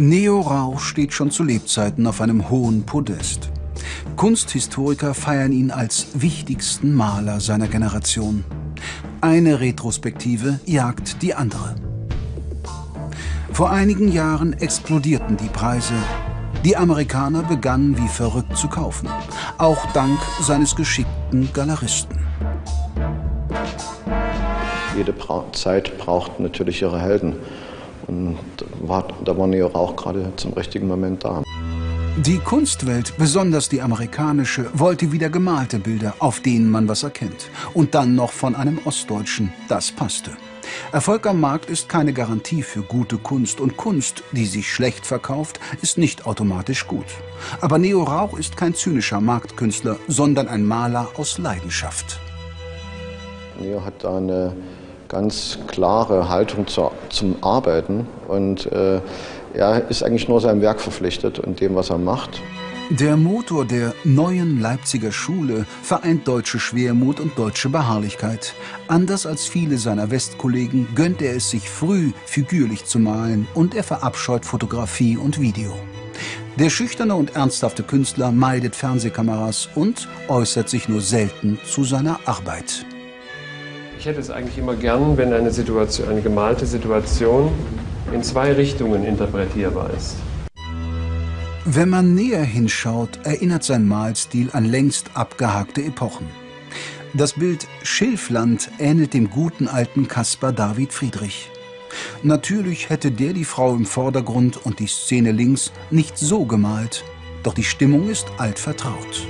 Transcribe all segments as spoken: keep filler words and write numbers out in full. Neo Rauch steht schon zu Lebzeiten auf einem hohen Podest. Kunsthistoriker feiern ihn als wichtigsten Maler seiner Generation. Eine Retrospektive jagt die andere. Vor einigen Jahren explodierten die Preise. Die Amerikaner begannen wie verrückt zu kaufen, auch dank seines geschickten Galeristen. Jede Zeit braucht natürlich ihre Helden. Und da war Neo Rauch gerade zum richtigen Moment da. Die Kunstwelt, besonders die amerikanische, wollte wieder gemalte Bilder, auf denen man was erkennt. Und dann noch von einem Ostdeutschen. Das passte. Erfolg am Markt ist keine Garantie für gute Kunst. Und Kunst, die sich schlecht verkauft, ist nicht automatisch gut. Aber Neo Rauch ist kein zynischer Marktkünstler, sondern ein Maler aus Leidenschaft. Neo hat eine ganz klare Haltung zu, zum Arbeiten und äh, er ist eigentlich nur seinem Werk verpflichtet und dem, was er macht. Der Motor der neuen Leipziger Schule vereint deutsche Schwermut und deutsche Beharrlichkeit. Anders als viele seiner Westkollegen gönnt er es sich früh, figürlich zu malen, und er verabscheut Fotografie und Video. Der schüchterne und ernsthafte Künstler meidet Fernsehkameras und äußert sich nur selten zu seiner Arbeit. Ich hätte es eigentlich immer gern, wenn eine, Situation, eine gemalte Situation in zwei Richtungen interpretierbar ist. Wenn man näher hinschaut, erinnert sein Malstil an längst abgehakte Epochen. Das Bild Schilfland ähnelt dem guten alten Caspar David Friedrich. Natürlich hätte der die Frau im Vordergrund und die Szene links nicht so gemalt, doch die Stimmung ist altvertraut.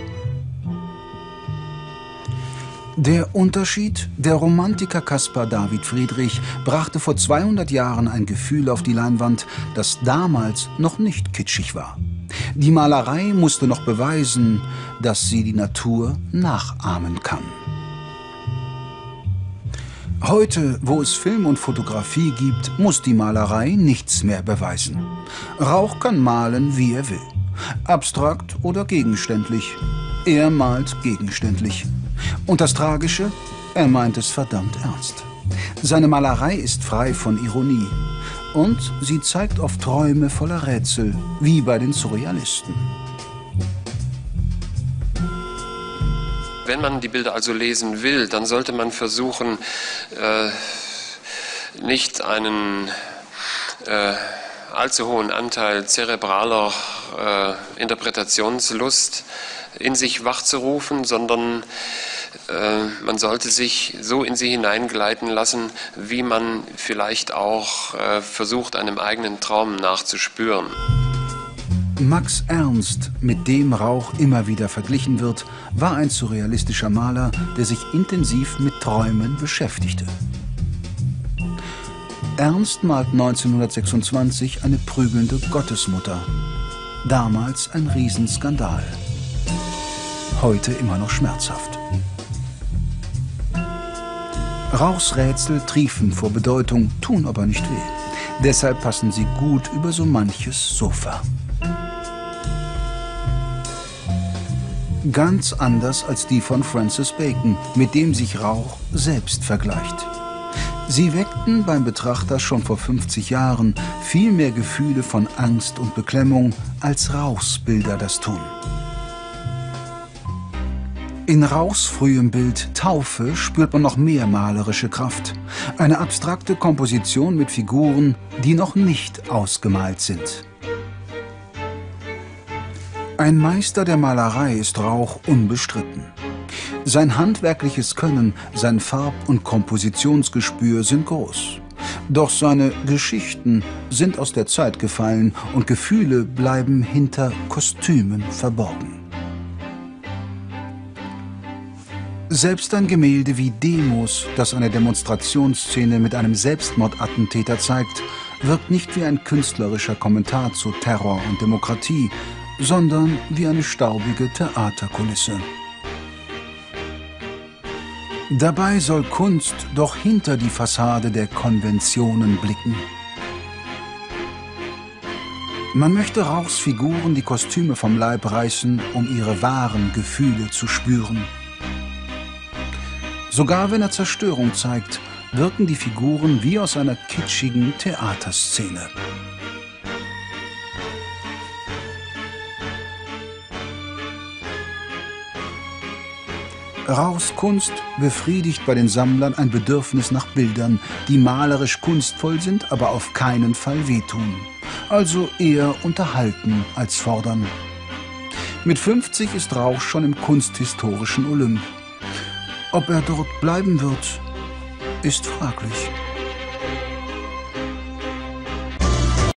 Der Unterschied? Der Romantiker Caspar David Friedrich brachte vor zweihundert Jahren ein Gefühl auf die Leinwand, das damals noch nicht kitschig war. Die Malerei musste noch beweisen, dass sie die Natur nachahmen kann. Heute, wo es Film und Fotografie gibt, muss die Malerei nichts mehr beweisen. Rauch kann malen, wie er will. Abstrakt oder gegenständlich. Er malt gegenständlich. Und das Tragische? Er meint es verdammt ernst. Seine Malerei ist frei von Ironie. Und sie zeigt oft Träume voller Rätsel, wie bei den Surrealisten. Wenn man die Bilder also lesen will, dann sollte man versuchen, äh, nicht einen äh, allzu hohen Anteil zerebraler äh, Interpretationslust in sich wachzurufen, sondern äh, man sollte sich so in sie hineingleiten lassen, wie man vielleicht auch äh, versucht, einem eigenen Traum nachzuspüren. Max Ernst, mit dem Rauch immer wieder verglichen wird, war ein surrealistischer Maler, der sich intensiv mit Träumen beschäftigte. Ernst malt neunzehnhundertsechsundzwanzig eine prügelnde Gottesmutter. Damals ein Riesenskandal. Heute immer noch schmerzhaft. Rauchs Rätsel triefen vor Bedeutung, tun aber nicht weh. Deshalb passen sie gut über so manches Sofa. Ganz anders als die von Francis Bacon, mit dem sich Rauch selbst vergleicht. Sie weckten beim Betrachter schon vor fünfzig Jahren viel mehr Gefühle von Angst und Beklemmung, als Rauchs Bilder das tun. In Rauchs frühem Bild Taufe spürt man noch mehr malerische Kraft. Eine abstrakte Komposition mit Figuren, die noch nicht ausgemalt sind. Ein Meister der Malerei ist Rauch unbestritten. Sein handwerkliches Können, sein Farb- und Kompositionsgespür sind groß. Doch seine Geschichten sind aus der Zeit gefallen und Gefühle bleiben hinter Kostümen verborgen. Selbst ein Gemälde wie Demos, das eine Demonstrationsszene mit einem Selbstmordattentäter zeigt, wirkt nicht wie ein künstlerischer Kommentar zu Terror und Demokratie, sondern wie eine staubige Theaterkulisse. Dabei soll Kunst doch hinter die Fassade der Konventionen blicken. Man möchte Rauchs Figuren die Kostüme vom Leib reißen, um ihre wahren Gefühle zu spüren. Sogar wenn er Zerstörung zeigt, wirken die Figuren wie aus einer kitschigen Theaterszene. Rauchs Kunst befriedigt bei den Sammlern ein Bedürfnis nach Bildern, die malerisch kunstvoll sind, aber auf keinen Fall wehtun. Also eher unterhalten als fordern. Mit fünfzig ist Rauch schon im kunsthistorischen Olymp. Ob er dort bleiben wird, ist fraglich.